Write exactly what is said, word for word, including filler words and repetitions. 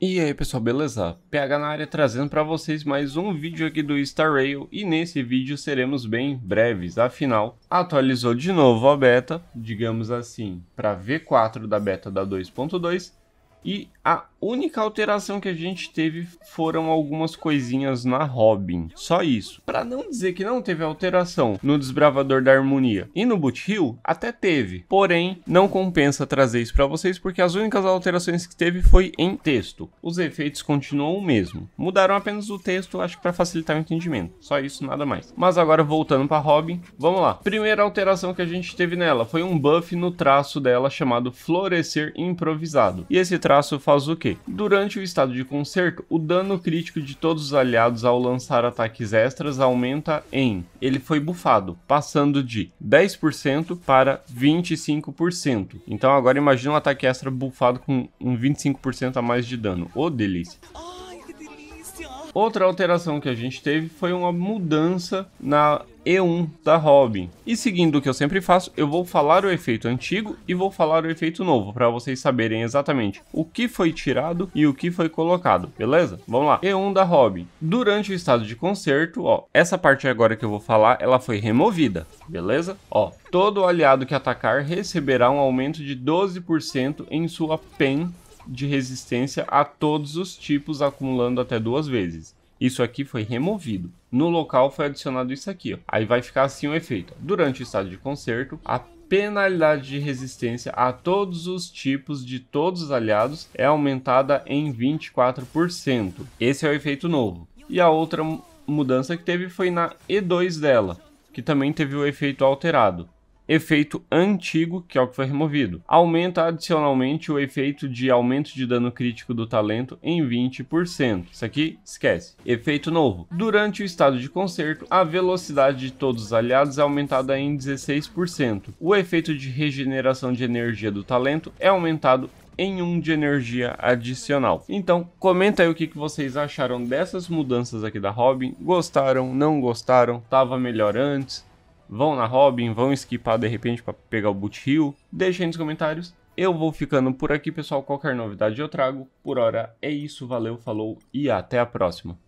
E aí pessoal, beleza? P H na área trazendo para vocês mais um vídeo aqui do Star Rail, e nesse vídeo seremos bem breves, afinal atualizou de novo a beta, digamos assim, para V quatro da beta da dois ponto dois, e a única alteração que a gente teve foram algumas coisinhas na Robin, só isso. Para não dizer que não teve alteração no Desbravador da Harmonia e no Boothill, até teve, porém não compensa trazer isso para vocês porque as únicas alterações que teve foi em texto. Os efeitos continuam o mesmo, mudaram apenas o texto, acho que para facilitar o entendimento, só isso, nada mais. Mas agora voltando para Robin, vamos lá. Primeira alteração que a gente teve nela foi um buff no traço dela chamado Florescer Improvisado, e esse traço faz o quê? Durante o estado de concerto, o dano crítico de todos os aliados ao lançar ataques extras aumenta em... Ele foi bufado, passando de dez por cento para vinte e cinco por cento. Então agora imagina um ataque extra bufado com um vinte e cinco por cento a mais de dano. Ô, delícia! Outra alteração que a gente teve foi uma mudança na E um da Robin. E seguindo o que eu sempre faço, eu vou falar o efeito antigo e vou falar o efeito novo, para vocês saberem exatamente o que foi tirado e o que foi colocado, beleza? Vamos lá. E um da Robin. Durante o estado de concerto, ó, essa parte agora que eu vou falar, ela foi removida, beleza? Ó, todo aliado que atacar receberá um aumento de doze por cento em sua P E N de resistência a todos os tipos, acumulando até duas vezes. Isso aqui foi removido. No local foi adicionado isso aqui, ó. Aí vai ficar assim o efeito. Durante o estado de concerto, a penalidade de resistência a todos os tipos de todos os aliados é aumentada em vinte e quatro por cento. Esse é o efeito novo. E a outra mudança que teve foi na E dois dela, que também teve o efeito alterado. Efeito antigo, que é o que foi removido. Aumenta adicionalmente o efeito de aumento de dano crítico do talento em vinte por cento. Isso aqui, esquece. Efeito novo. Durante o estado de concerto, a velocidade de todos os aliados é aumentada em dezesseis por cento. O efeito de regeneração de energia do talento é aumentado em um de energia adicional. Então, comenta aí o que que vocês acharam dessas mudanças aqui da Robin. Gostaram? Não gostaram? Tava melhor antes? Vão na Robin, vão esquipar de repente para pegar o Boothill? Deixem nos comentários. Eu vou ficando por aqui, pessoal. Qualquer novidade eu trago. Por hora é isso. Valeu, falou e até a próxima.